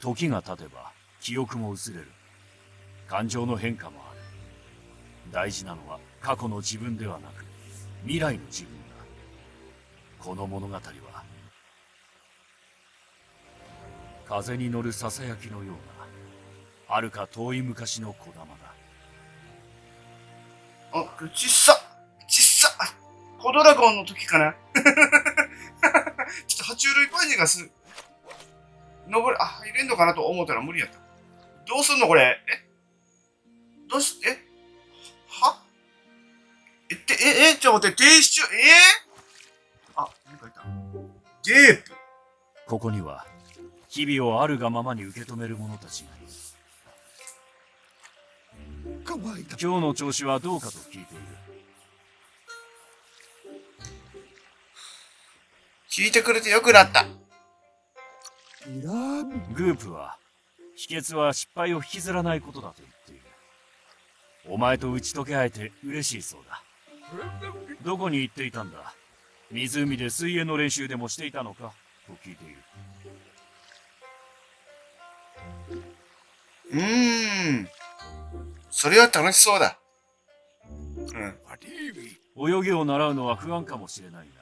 時が経てば記憶も薄れる。感情の変化もある。大事なのは過去の自分ではなく未来の自分だ。この物語は風に乗るささやきのような、はるか遠い昔の小玉だ。あ、ちっさちっさ、小ドラゴンの時かな。ちょっと爬虫類パニがする。登る、あ、入れんのかなと思ったら無理やった。どうすんのこれ。どうして、はえって、ちょっと待って、停止中。あ、なんかいた。ゲープ。ここには日々をあるがままに受け止める者たちがいる。今日の調子はどうかと聞いている。聞いてくれてよくなった。グープは秘訣は失敗を引きずらないことだと言っている。お前と打ち解け合えて嬉しいそうだ。どこに行っていたんだ。湖で水泳の練習でもしていたのかと聞いている。それは楽しそうだ。泳ぎを習うのは不安かもしれないが、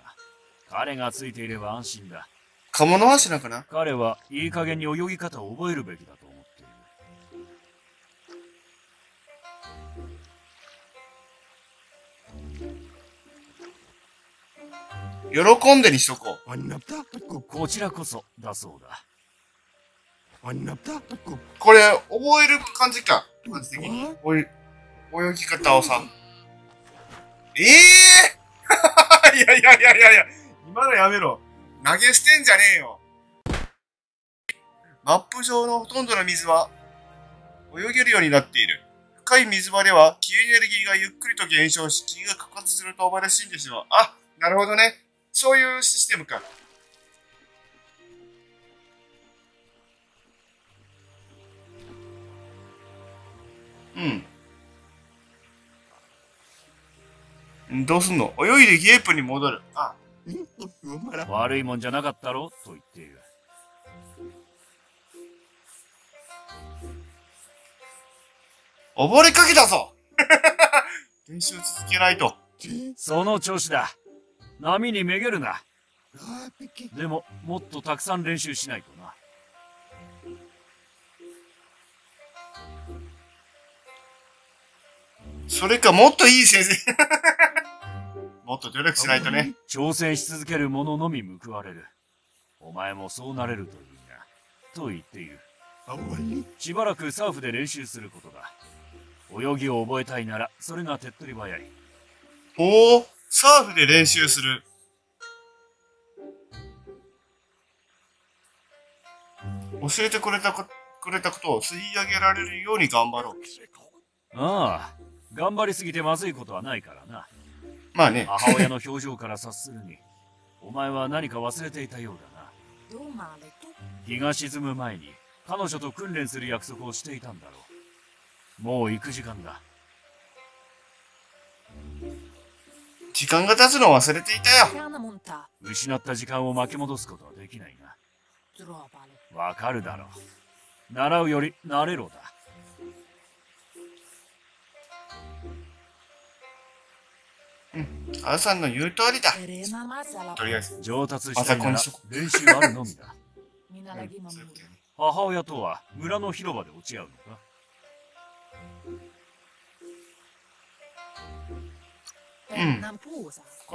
彼がついていれば安心だ。カモノワシなんかな。彼はいい加減に泳ぎ方を覚えるべきだと思っている。喜んでにしとこう。こちらこそだそうだ。これ覚える感じか。感じ的に泳ぎ方をさ。いやいやいやいやいや、今のやめろ。投げ捨てんじゃねえよ。マップ上のほとんどの水は泳げるようになっている。深い水場では気エネルギーがゆっくりと減少し、気が枯渇するとおばらしいんでしょう。あ、なるほどね。そういうシステムか。どうすんの。泳いでゲープに戻る。あ、悪いもんじゃなかったろと言っている。溺れかけたぞ。練習を続けないと。その調子だ。波にめげるな。でももっとたくさん練習しないとな。それか、もっといい先生。もっと努力しないとね。挑戦し続ける者のみ報われる。お前もそうなれるといいな。と言っている。しばらくサーフで練習することだ。泳ぎを覚えたいなら、それが手っ取り早い。おお、サーフで練習する。教えてくれたことを吸い上げられるように頑張ろう。ああ、頑張りすぎてまずいことはないからな。まあね、母親の表情から察するに、お前は何か忘れていたようだな。日が沈む前に、彼女と訓練する約束をしていたんだろう。もう行く時間だ。時間が経つのを忘れていたよ。失った時間を巻き戻すことはできないな。わかるだろう。習うより慣れろだ。母さんの言う通りだ。とりあえず上達したいなら練習あるのみだ。母親とは村の広場で落ち合うのか。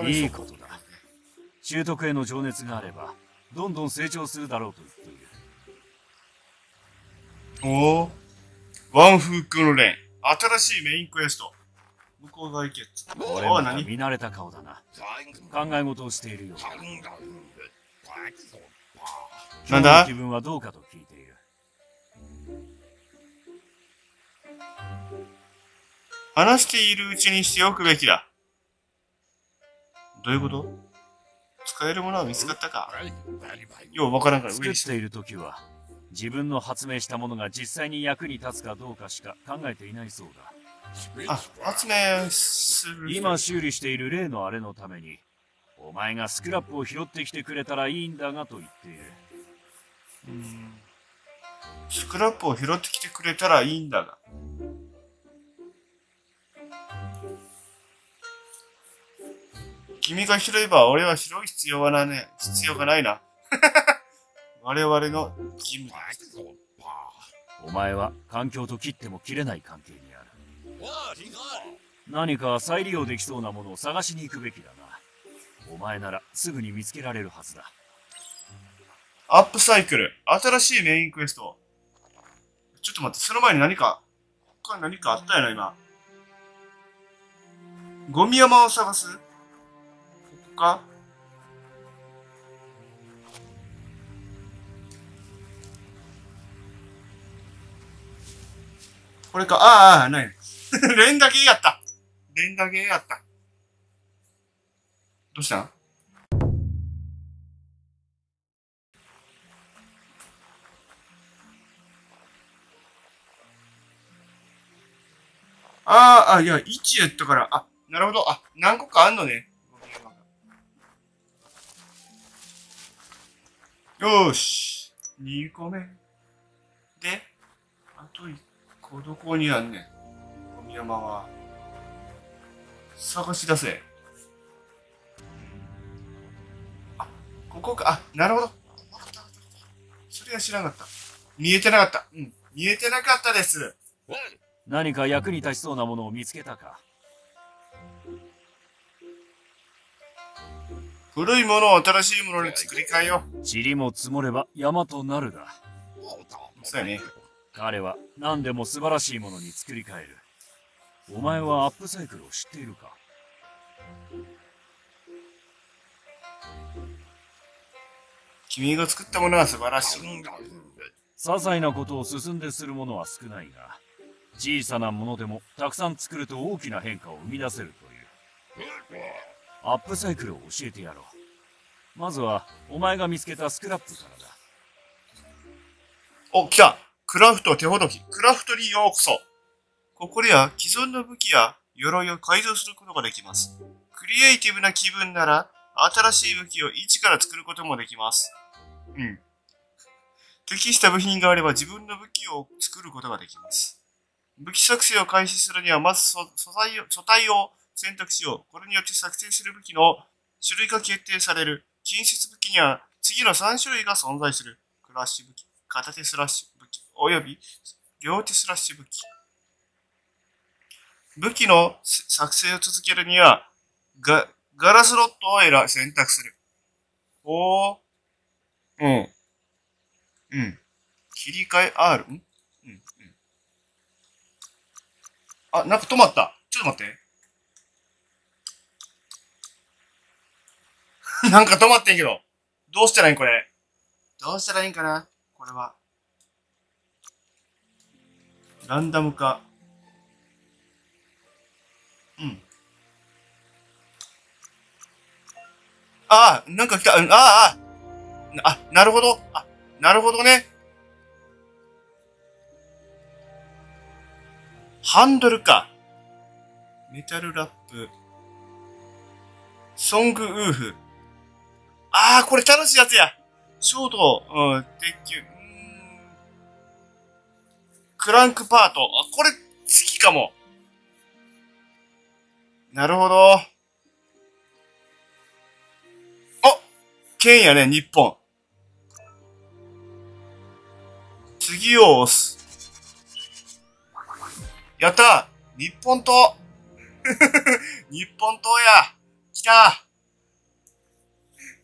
いいことだ。習得への情熱があればどんどん成長するだろうと言っている。おお、ワンフー訓練、新しいメインクエスト。向こうが行け。俺は見慣れた顔だな。考え事をしているようだ。なんだ、自分はどうかと聞いている。話しているうちにしておくべきだ。どういうこと。使えるものは見つかったか。ようわからんから。作っている時は自分の発明したものが実際に役に立つかどうかしか考えていないそうだ。今修理している例のあれのためにお前がスクラップを拾ってきてくれたらいいんだがと言っている。スクラップを拾ってきてくれたらいいんだが。君が拾えば俺は拾う必要がないな。我々の義務だ。お前は環境と切っても切れない関係にある。何か再利用できそうなものを探しに行くべきだな。お前ならすぐに見つけられるはずだ。アップサイクル。新しいメインクエスト。ちょっと待って、その前に何かあったよな、今。ゴミ山を探す。かこれか、ああ、ない。レンガゲーやった。レンガゲーやった。どうしたん？ああ、いや、1やったから、あ、なるほど、あ、何個かあんのね。よーし。2個目。で、あと1個どこにあんねん。ゴミ山は。探し出せ。あ、ここか。あ、なるほど。それは知らなかった。見えてなかった。うん。見えてなかったです。何か役に立ちそうなものを見つけたか。古いものを新しいものに作り変えよう。塵も積もれば山となるだ。そうやね。彼は何でも素晴らしいものに作り変える。お前はアップサイクルを知っているか？君が作ったものは素晴らしい。些細なことを進んでするものは少ないが、小さなものでもたくさん作ると大きな変化を生み出せるという。アップサイクルを教えてやろう。まずは、お前が見つけたスクラップからだ。お、来た！クラフト手ほどき。クラフトにようこそ。ここでは既存の武器や鎧を改造することができます。クリエイティブな気分なら、新しい武器を一から作ることもできます。うん。適した部品があれば自分の武器を作ることができます。武器作成を開始するには、まず素体を選択肢を、これによって作成する武器の種類が決定される。近接武器には次の3種類が存在する。クラッシュ武器、片手スラッシュ武器、および両手スラッシュ武器。武器の作成を続けるには、ガラスロットを選択する。おー。うん。うん。切り替え R？ うん。うん。あ、なんか止まった。ちょっと待って。なんか止まってんけど。どうしたらいいんこれ。どうしたらいいんかなこれは。ランダム化。うん。ああ、なんか来た。ああ、あ、なるほど。あ、なるほどね。ハンドルか。メタルラップ。ソングウーフ。ああ、これ楽しいやつや。ショート、うん、鉄球、クランクパート。あ、これ、好きかも。なるほど。あ、剣やね、日本。次を押す。やったー！日本刀！日本刀や！来たー！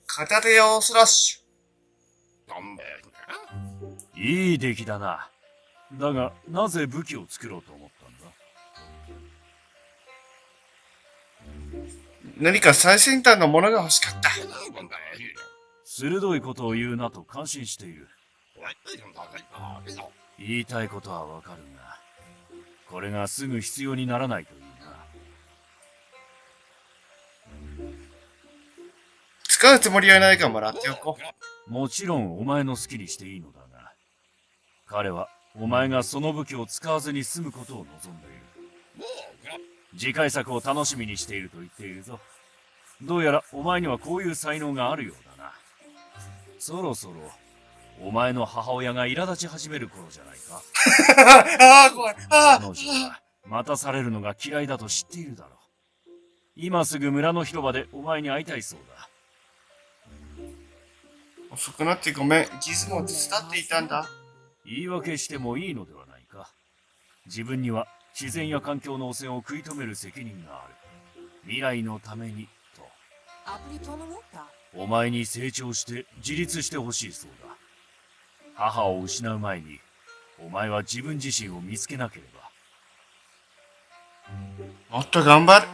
片手用スラッシュ。いい出来だな。だが、なぜ武器を作ろうと思ったんだ？何か最先端のものが欲しかった。鋭いことを言うなと感心している。言いたいことはわかるが、これがすぐ必要にならないといいな。使うつもりはないかもらっておこう。もちろんお前の好きにしていいのだが、彼はお前がその武器を使わずに済むことを望んでいる。次回作を楽しみにしていると言っているぞ。どうやらお前にはこういう才能があるようだな。そろそろお前の母親が苛立ち始める頃じゃないか。ああ怖い。ああ。彼女は待たされるのが嫌いだと知っているだろう。今すぐ村の広場でお前に会いたいそうだ。遅くなってごめん。ギズモを手伝っていたんだ。言い訳してもいいのではないか。自分には自然や環境の汚染を食い止める責任がある。未来のためにと。お前に成長して自立してほしいそうだ。母を失う前に、お前は自分自身を見つけなければ。もっと頑張る。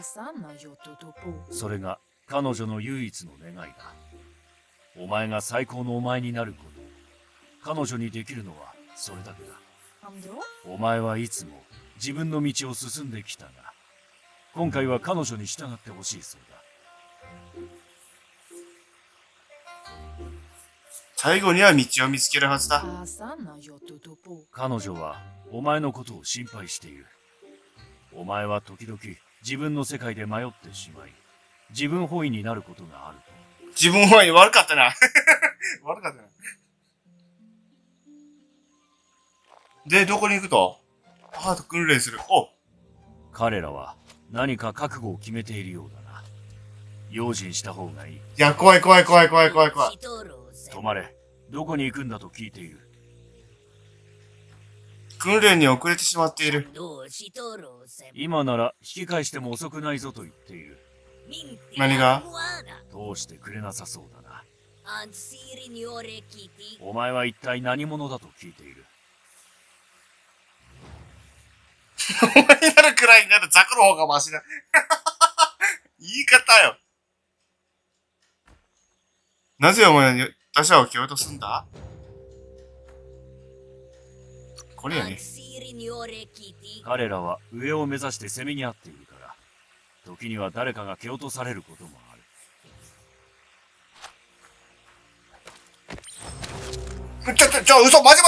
それが彼女の唯一の願いだ。お前が最高のお前になること、彼女にできるのはそれだけだ。お前はいつも自分の道を進んできたが、今回は彼女に従ってほしいそうだ。最後には道を見つけるはずだ。彼女はお前のことを心配している。お前は時々自分の世界で迷ってしまい、自分本位になることがある。自分本位悪かったな。悪かったな。で、どこに行くと？ハート訓練する。お！彼らは何か覚悟を決めているようだな。用心した方がいい。いや、怖い怖い怖い怖い怖い怖い。止まれ。どこに行くんだと聞いている。訓練に遅れてしまっている。今なら引き返しても遅くないぞと言っている。何が？通してくれなさそうだな。お前は一体何者だと聞いている。お前になるくらいになるザクの方がマシだ。言い方よ。なぜお前に打者を蹴落とすんだ？これやね。彼らは上を目指して攻めに合っているから、時には誰かが蹴落とされることもある。ちょ、嘘、マジ、そ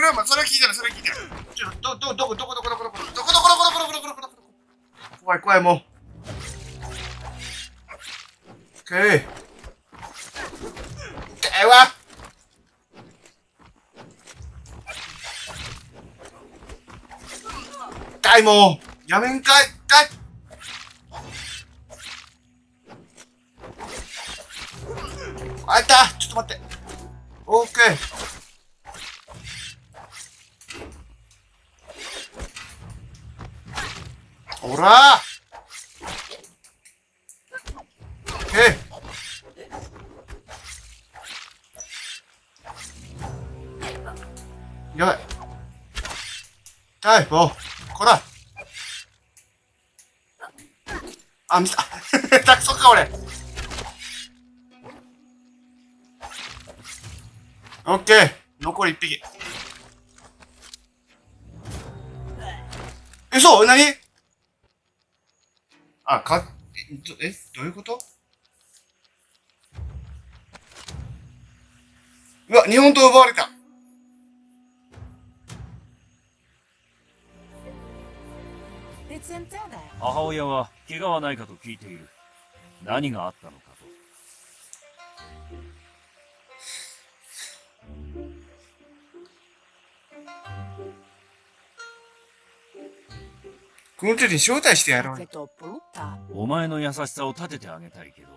れは聞いてない、ちょ、どこ、怖い、もう。オッケー。では。痛い、もう。やめんかい、痛い。あいた、ちょっと待って。オッケー。ほらー。オッケー。やばい。痛い、もう。こら。あ、ミスった。たくそか、俺。オッケー、残り1匹。嘘、なに？あ、どういうこと？うわ、日本刀奪われた。母親は怪我はないかと聞いている。何があったのかと。この手に招待してやろう。お前の優しさを立ててあげたいけど、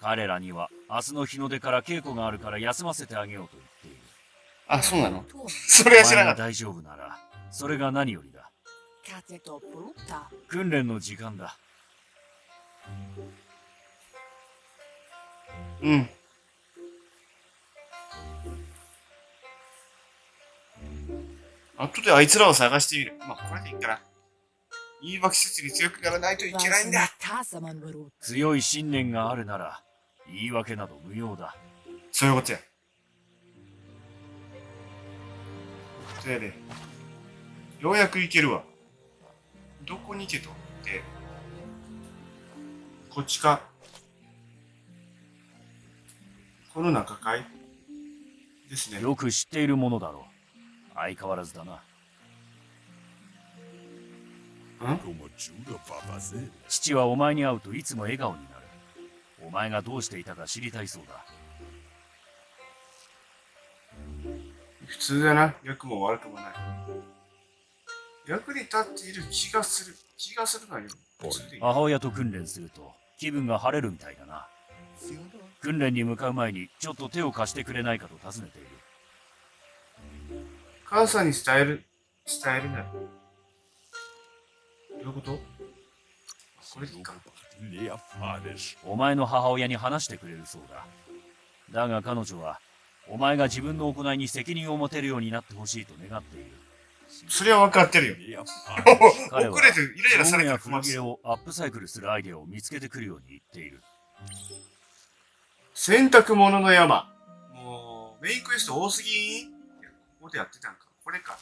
彼らには明日の日の出から稽古があるから休ませてあげようと言っている。あ、そうなの？それは知らなかった。お前が大丈夫なら、それが何よりだ。訓練の時間だ。うん。後であいつらを探してみる。まあ、これでいいから。言い訳せずに強くならないといけないんだ。強い信念があるなら、言い訳など無用だ。そういうことや。そやで、ようやく行けるわ。どこに行けとって、こっちか。この中かいですね。よく知っているものだろう。相変わらずだな。父はお前に会うといつも笑顔になる。お前がどうしていたか知りたいそうだ。普通だな、良くも悪くもない。役に立っている気がする。気がするなよ。母親と訓練すると気分が晴れるみたいだな。訓練に向かう前にちょっと手を貸してくれないかと尋ねている。母さんに伝えるなよ。どういうこと？これでいいか。お前の母親に話してくれるそうだ。だが彼女はお前が自分の行いに責任を持てるようになってほしいと願っている。それは分かってるよ。彼は遅れてイライラされてる。古着をアップサイクルするアイデアを見つけてくるように言っている。洗濯物の山。もうメインクエスト多すぎん。ここでやってたんか。これか。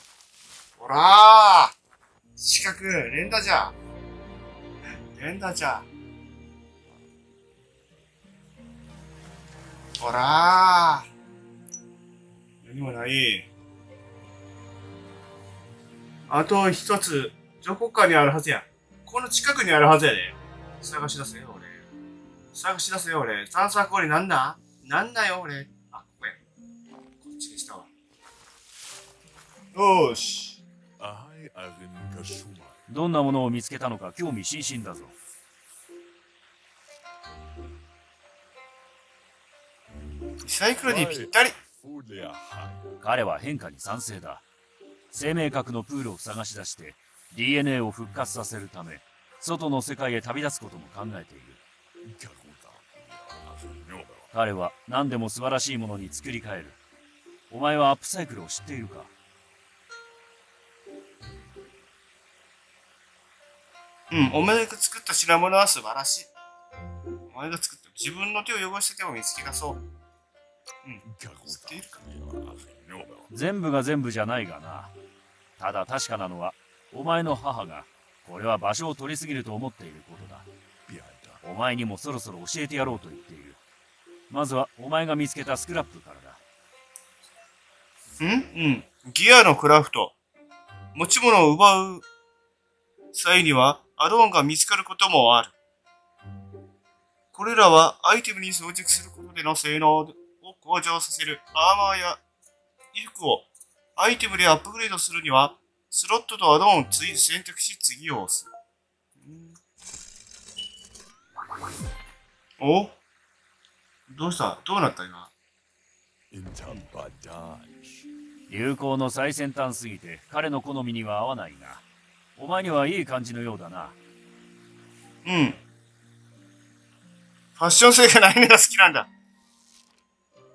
ほらー。四角、連打じゃ。連打じゃ。ほらー。何もない。あと一つ、どこかにあるはずや。この近くにあるはずやで。探し出せよ、俺。探し出せよ、俺。探索これなんだよ、俺。あ、ここや。こっちでしたわ。よーし。どんなものを見つけたのか興味津々だぞ。リサイクルにぴったり。彼は変化に賛成だ。生命核のプールを探し出して DNA を復活させるため外の世界へ旅立つことも考えている。彼は何でも素晴らしいものに作り変える。お前はアップサイクルを知っているか？うん、お前が作った品物は素晴らしい。お前が作った自分の手を汚してても見つけ出そう。全部が全部じゃないがな。ただ確かなのはお前の母がこれは場所を取りすぎると思っていることだ。お前にもそろそろ教えてやろうと言っている。まずはお前が見つけたスクラップからだ。ギアのクラフト。持ち物を奪う際にはアローンが見つかることもある。これらはアイテムに装着することでの性能を向上させる。アーマーや衣服をアイテムでアップグレードするには、スロットとアドオンを選択し、次を押す。お？どうした？どうなった今？流行の最先端すぎて彼の好みには合わないが、お前にはいい感じのようだな。うん。ファッション性がないのが好きなんだ。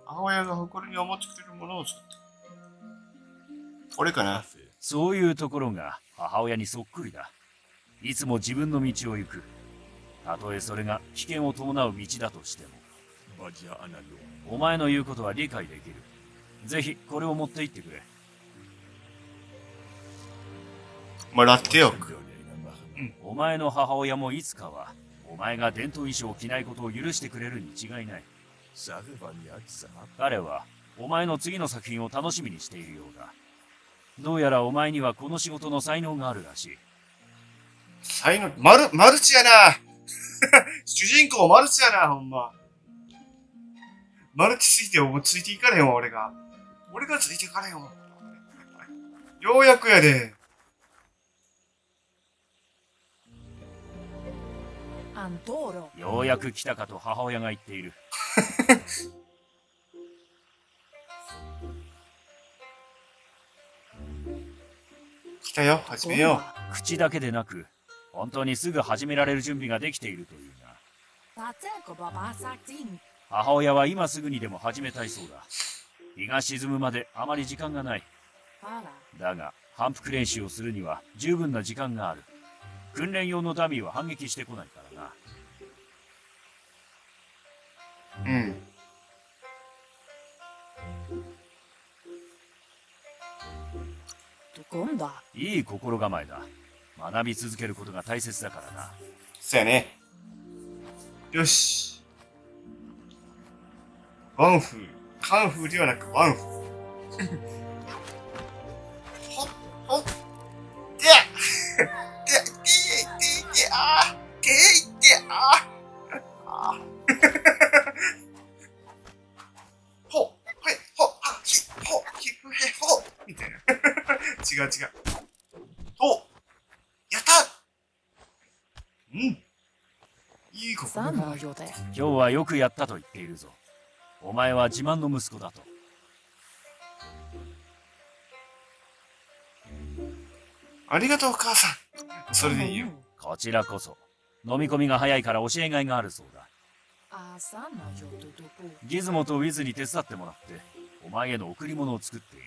母親が誇りに思ってくれるものを作った。これかな。そういうところが母親にそっくりだ。いつも自分の道を行く。たとえそれが危険を伴う道だとしても。お前の言うことは理解できる。ぜひこれを持って行ってくれ。もらっておく。お前の母親もいつかはお前が伝統衣装を着ないことを許してくれるに違いない。彼はお前の次の作品を楽しみにしているようだ。どうやらお前にはこの仕事の才能があるらしい。才能、マルチやな。主人公マルチやな、ほんま。マルチすぎてもうついていかれへんわ、俺が。俺がついていかれへんわ。ようやくやで。ようやく来たかと母親が言っている。来たよ、始めよう。口だけでなく、本当にすぐ始められる準備ができているというが、母親は今すぐにでも始めたいそうだ。日が沈むまであまり時間がない。だが、反復練習をするには十分な時間がある。訓練用のダミーは反撃してこないからな。うん。いい心構えだ。学び続けることが大切だからな。そうやね。よし。ワンフー。カンフーではなくワンフー。ほっ。でやでいってあー。違う違う。お、やった。うん。いいこと。今日はよくやったと言っているぞ。お前は自慢の息子だと。ありがとう、母さん。それでいいよ。こちらこそ。飲み込みが早いから教えがいがあるそうだ。ギズモとウィズに手伝ってもらって、お前への贈り物を作っている。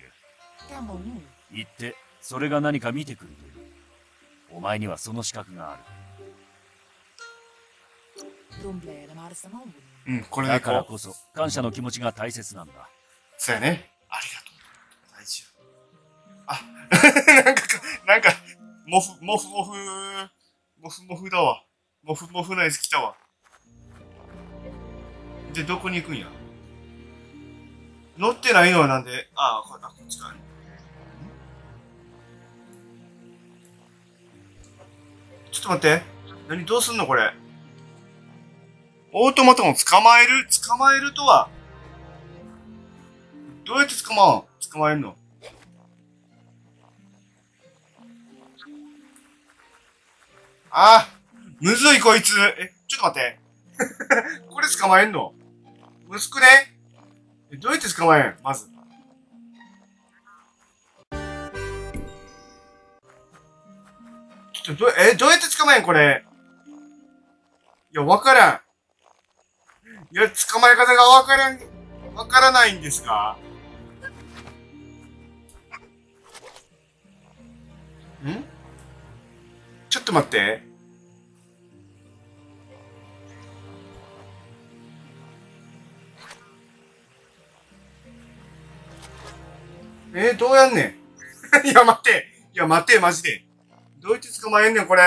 行って、それが何か見てくるという。お前にはその資格がある。うん、これだからこそ、感謝の気持ちが大切なんだ。そうやね。ありがとう。大丈夫。あ、なんか、もふもふだわ。もふもふのやつ来たわ。で、どこに行くんや。乗ってないのはなんで、ああ、こっちか。ちょっと待って。何、どうすんのこれ。オートマトンを捕まえるとは。どうやって捕まえるの。ああ、むずいこいつ。え、ちょっと待って。これ捕まえんのむずくね。え、どうやって捕まえんまず。ちょっとどうやって捕まえんこれ。いや、わからん。いや、捕まえ方がわからないんですが。ん、ちょっと待って。どうやんねん。いや、待って。いや、待って、マジで。どうやって捕まえんねん、これ。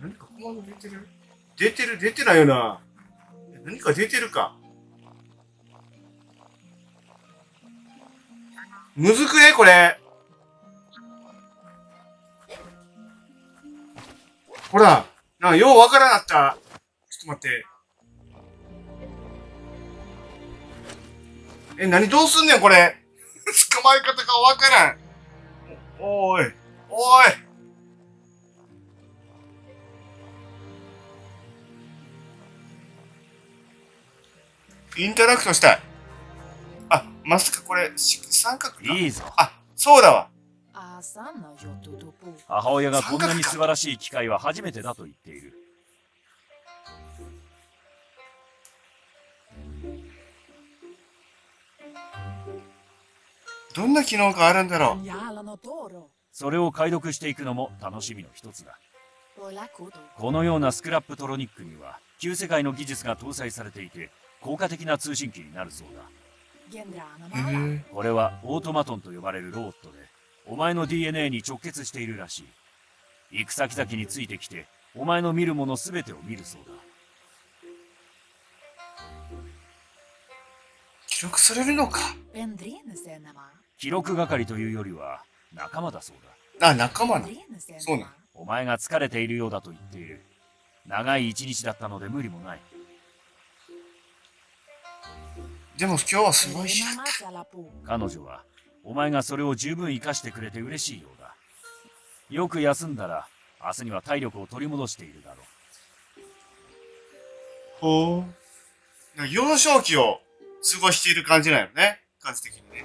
何かコマンド出てる？出てないよな。何か出てるか。むずくね、これ。ほら、なんかようわからなかった。ちょっと待って。え、何どうすんねん、これ。捕まえ方がわからん。おい。インタラクトしたい。あ、まさかこれ、三角か。いいぞ。あ、そうだわ。母親がこんなに素晴らしい機会は初めてだと言っている。どんな機能があるんだろう。それを解読していくのも楽しみの一つだ。このようなスクラップトロニックには旧世界の技術が搭載されていて、効果的な通信機になるそうだ。これはオートマトンと呼ばれるロボットで、お前の DNA に直結しているらしい。行く先々についてきて、お前の見るものすべてを見るそうだ。記録されるのか。記録係というよりは、仲間だそうだ。あ、仲間な。そうな。お前が疲れているようだと言っている。長い一日だったので無理もない。でも今日はすごい日だった。彼女は、お前がそれを十分活かしてくれて嬉しいようだ。よく休んだら、明日には体力を取り戻しているだろう。ほう。幼少期を過ごしている感じなんよね。感じ的にね。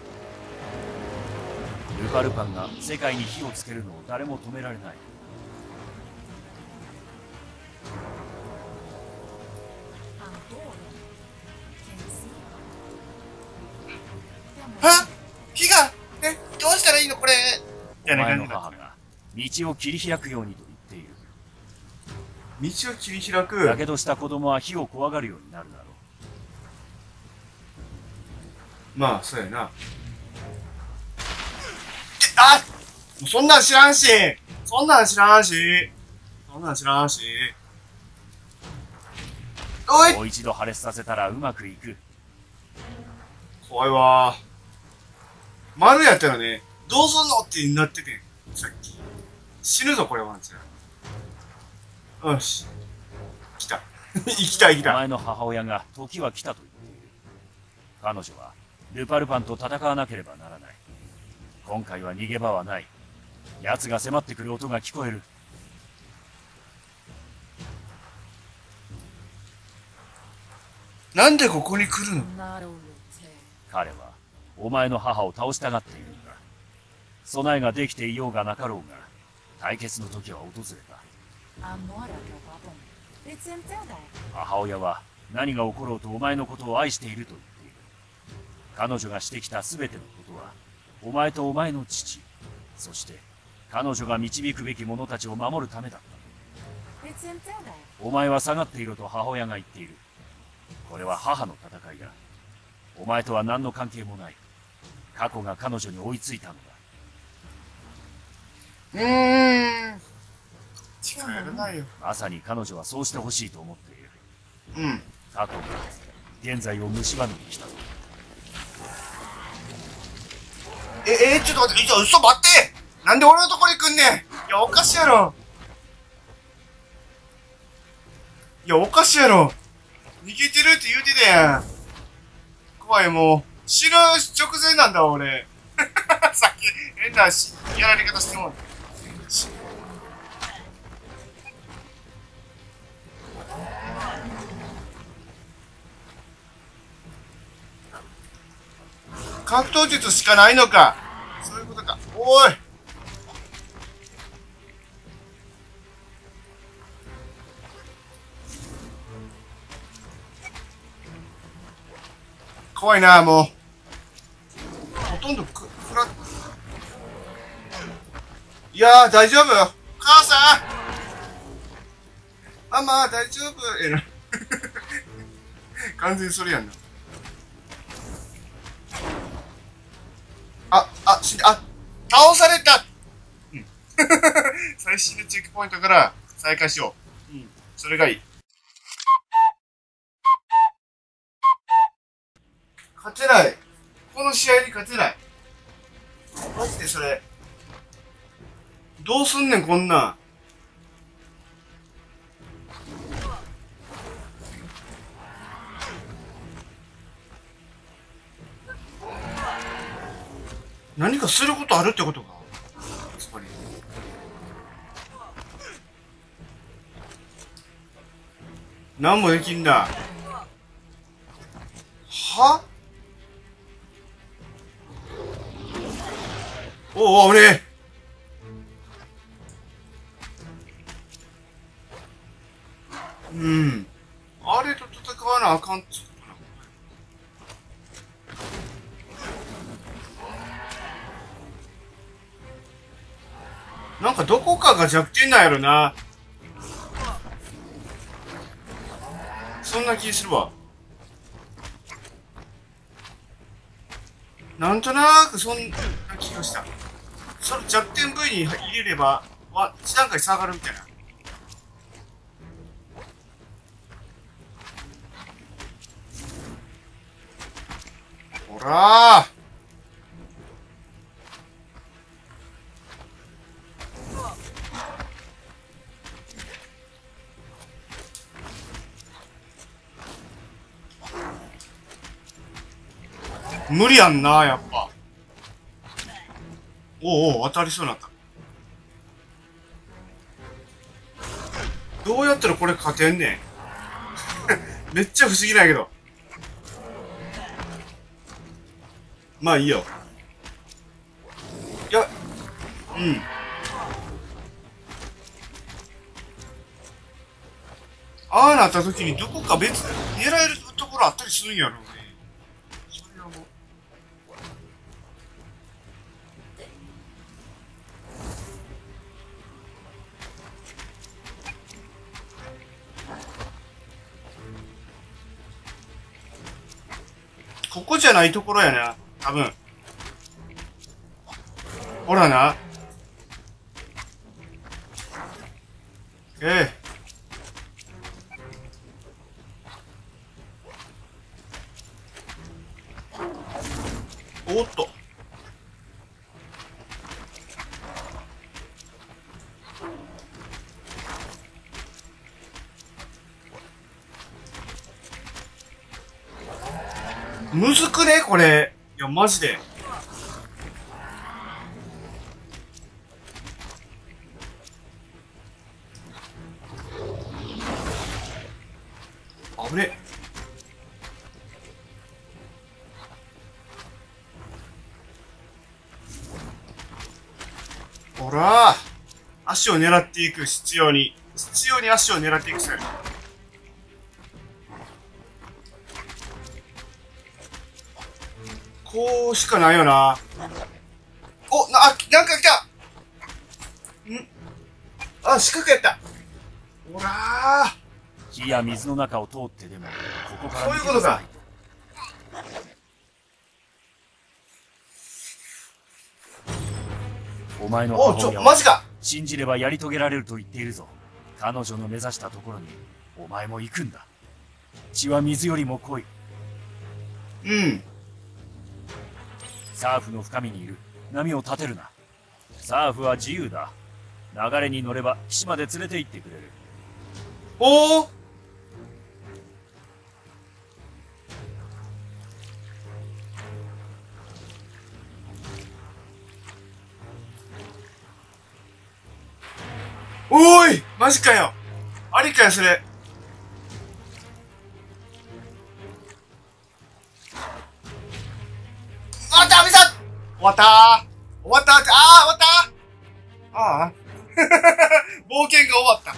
ルパルパンが世界に火をつけるのを誰も止められない。お前の母が道を切り開くようにと言っている。道を切り開く。やけどした子供は火を怖がるようになるだろう。まあそうやな。あっ、そんなん知らんし。おい、もう一度破裂させたらうまくいく。怖いわ。丸やったらね、どうすんのってなってて、さっき。死ぬぞ、これワンちゃん。よし。来た。生きた。お前の母親が時は来たと言っている。彼女はルパルパンと戦わなければならない。今回は逃げ場はない。奴が迫ってくる音が聞こえる。なんでここに来るの？彼はお前の母を倒したがっているんだ。備えができていようがなかろうが、対決の時は訪れた。母親は何が起ころうとお前のことを愛していると言っている。彼女がしてきた全てのことは、お前とお前の父、そして彼女が導くべき者たちを守るためだった。お前は下がっていろと母親が言っている。これは母の戦いだ。お前とは何の関係もない。過去が彼女に追いついたのだ。聞こえるなよ。まさに彼女はそうしてほしいと思っている。過去が現在を蝕んできたぞ。ちょっと待って、嘘待って、なんで俺のところに来んねん。いや、おかしいやろ。いや、おかしいやろ。逃げてるって言うてたやん。怖い、もう。死ぬ直前なんだ、俺。さっき、変なやられ方しても。格闘術しかないのか。そういうことか。おい。怖いな、もう。ほとんどフラッ。いやー、大丈夫。母さん。ママ、大丈夫。えら。完全にそれやんな。倒された、最新のチェックポイントから再開しよう。それがいい。勝てない。この試合に勝てない。マジでそれ。どうすんねん、こんなん。何かすることあるってことか。そこに何もできんな。は？おお、俺あれと戦わなあかんっつう。なんかどこかが弱点なんやろな。そんな気するわ。なんとなーくそんな気がした。その弱点部位に入れれば、一段階下がるみたいな。ほらー。無理やんな、やっぱ。おうおう、当たりそうになった。どうやったらこれ勝てんねん。めっちゃ不思議なんやけど。まあいいよ。いや、ああなった時にどこか別に狙えるところあったりするんやろ。ここじゃないところやな、多分。ほらな。おっと。むずくね、これ。いやマジで危ねえ。ほら足を狙っていく、必要に足を狙っていく。こうしかないよな。お、なんか来たん。あ、四角やった。ほらー。木や水の中を通ってでも、ここから。そういうことか。お前の母親はマジか。信じればやり遂げられると言っているぞ。彼女の目指したところに、お前も行くんだ。血は水よりも濃い。うん。サーフの深みにいる。波を立てるな。サーフは自由だ。流れに乗れば岸まで連れて行ってくれる。おお。おーい、マジかよ。ありかよそれ。終わったー、終わったー、ああ終わったー、ああ冒険が終わった。い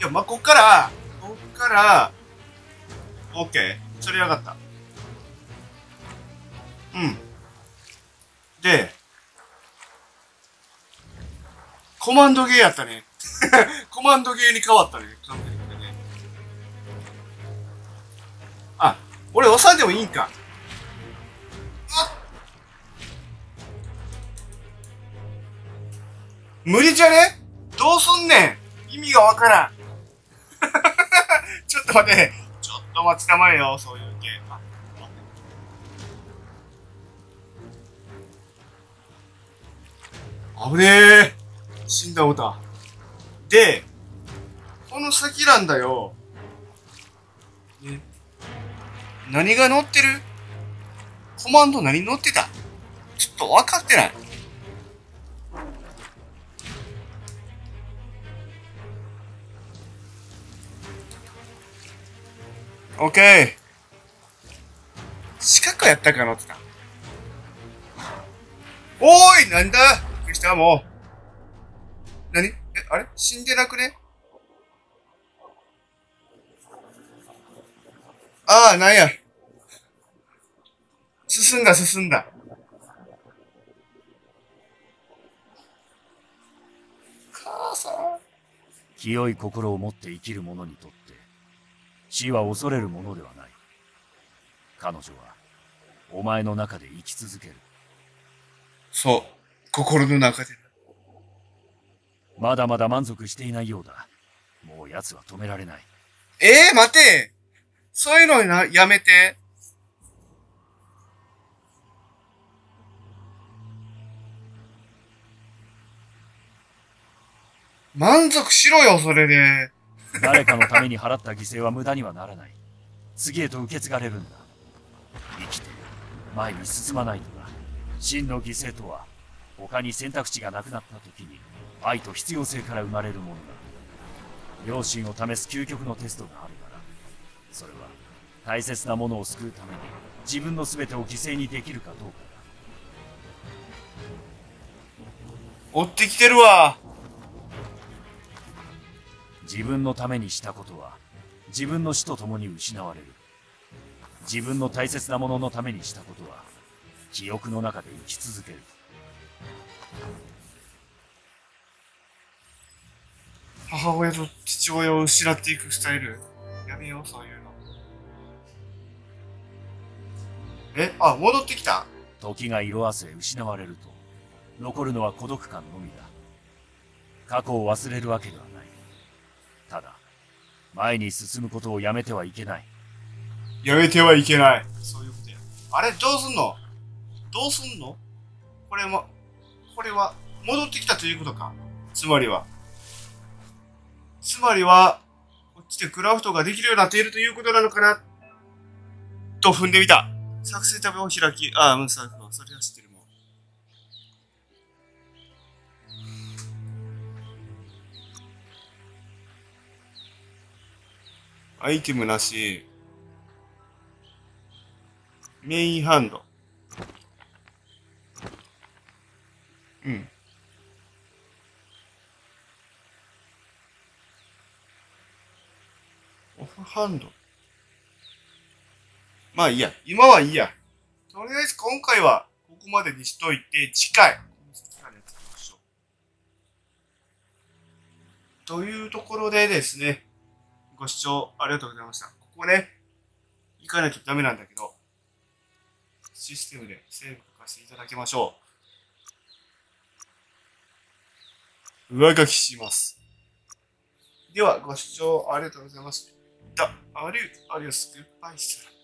や、まあ、こっから OK、 それ分かった。うん。でコマンドゲーやったねコマンドゲーに変わったね、完全にね。あ、俺押さんでもいいんか。無理じゃね？どうすんねん？意味がわからん。ちょっと待って。ちょっと待ちたまえよ、そういう系。危ねえ。死んだオタ。で、この先なんだよ。ね。何が乗ってる？コマンド何乗ってた？ちょっとわかってない。オッケー。四角やったかなってた。おーい、なんだびっくりした、もう。なに、あれ死んでなくね？ああ、なんや。進んだ。母さん。清い心を持って生きる者にとって、死は恐れるものではない。彼女は、お前の中で生き続ける。そう、心の中で。まだまだ満足していないようだ。もう奴は止められない。待て！そういうのやめて。満足しろよ、それで。誰かのために払った犠牲は無駄にはならない。次へと受け継がれるんだ。生きて前に進まないのだ。真の犠牲とは、他に選択肢がなくなった時に愛と必要性から生まれるものだ。良心を試す究極のテストがあるから、それは大切なものを救うために自分の全てを犠牲にできるかどうかだ。追ってきてるわ。自分のためにしたことは、自分の死と共に失われる。自分の大切なもののためにしたことは、記憶の中で生き続ける。母親と父親を失っていくスタイル。やめよう、そういうの。あ、戻ってきた。時が色あせ失われると、残るのは孤独感のみだ。過去を忘れるわけだ。ただ、前に進むことをやめてはいけない。やめてはいけない。そういうことや。あれ、どうすんのこれは、戻ってきたということか。つまりは、こっちでクラフトができるようになっているということなのかな、と踏んでみた。作成タブを開き、ああ、うん、そうそう、それは知ってるもん。アイテムなし。メインハンド。うん。オフハンド。まあいいや。今はいいや。とりあえず今回はここまでにしといて、近い。というところでですね、ご視聴ありがとうございました。ここね、行かないとダメなんだけど、システムでセーブとかしていただきましょう。上書きします。では、ご視聴ありがとうございました。アリュースグッバイス。